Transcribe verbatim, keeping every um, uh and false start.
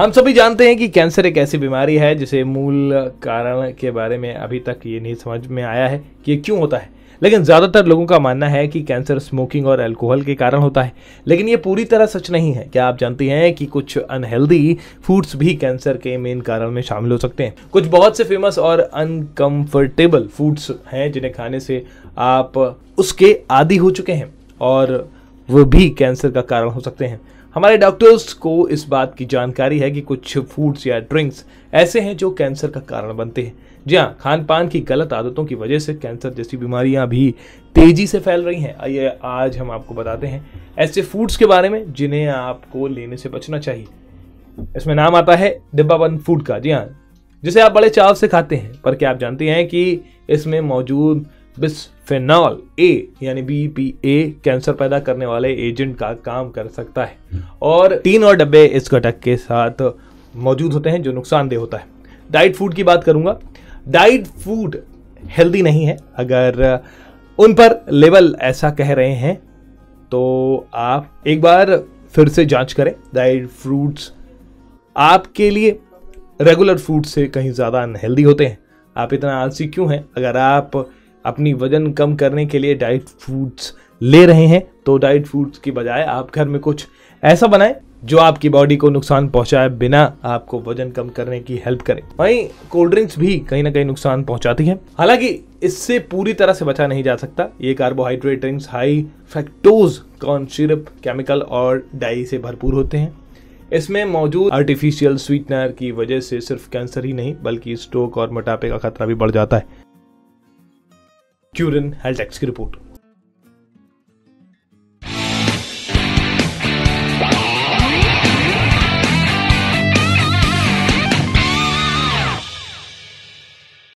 हम सभी जानते हैं कि कैंसर एक ऐसी बीमारी है जिसे मूल कारण के बारे में अभी तक ये नहीं समझ में आया है कि ये क्यों होता है, लेकिन ज़्यादातर लोगों का मानना है कि कैंसर स्मोकिंग और अल्कोहल के कारण होता है, लेकिन ये पूरी तरह सच नहीं है। क्या आप जानती हैं कि कुछ अनहेल्दी फूड्स भी कैंसर के मेन कारण में शामिल हो सकते हैं? कुछ बहुत से फेमस और अनकम्फर्टेबल फूड्स हैं जिन्हें खाने से आप उसके आदी हो चुके हैं और वो भी कैंसर का कारण हो सकते हैं। हमारे डॉक्टर्स को इस बात की जानकारी है कि कुछ फूड्स या ड्रिंक्स ऐसे हैं जो कैंसर का कारण बनते हैं। जी हाँ, खान पान की गलत आदतों की वजह से कैंसर जैसी बीमारियां भी तेजी से फैल रही हैं। आइए आज हम आपको बताते हैं ऐसे फूड्स के बारे में जिन्हें आपको लेने से बचना चाहिए। इसमें नाम आता है डिब्बाबंद फूड का। जी हाँ, जिसे आप बड़े चाव से खाते हैं, पर क्या आप जानते हैं कि इसमें मौजूद बिसफेनॉल ए यानी बी पी ए कैंसर पैदा करने वाले एजेंट का काम कर सकता है। और तीन और डब्बे इस घटक के साथ मौजूद होते हैं जो नुकसानदेह होता है। डाइट फूड की बात करूंगा। डाइट फूड हेल्दी नहीं है। अगर उन पर लेबल ऐसा कह रहे हैं तो आप एक बार फिर से जांच करें। डाइट फ्रूट्स आपके लिए रेगुलर फूड से कहीं ज़्यादा अनहेल्दी होते हैं। आप इतना आलसी क्यों हैं? अगर आप अपनी वजन कम करने के लिए डाइट फूड्स ले रहे हैं तो डाइट फूड्स की बजाय आप घर में कुछ ऐसा बनाएं जो आपकी बॉडी को नुकसान पहुंचाए बिना आपको वजन कम करने की हेल्प करे। वहीं कोल्ड ड्रिंक्स भी कहीं ना कहीं नुकसान पहुंचाती है। हालांकि इससे पूरी तरह से बचा नहीं जा सकता। ये carbohydrate drinks high fructose corn syrup, chemical और डाई से भरपूर होते हैं। इसमें मौजूद आर्टिफिशियल स्वीटनर की वजह से सिर्फ कैंसर ही नहीं बल्कि स्ट्रोक और मोटापे का खतरा भी बढ़ जाता है। क्यूरियन हेल्थ की रिपोर्ट।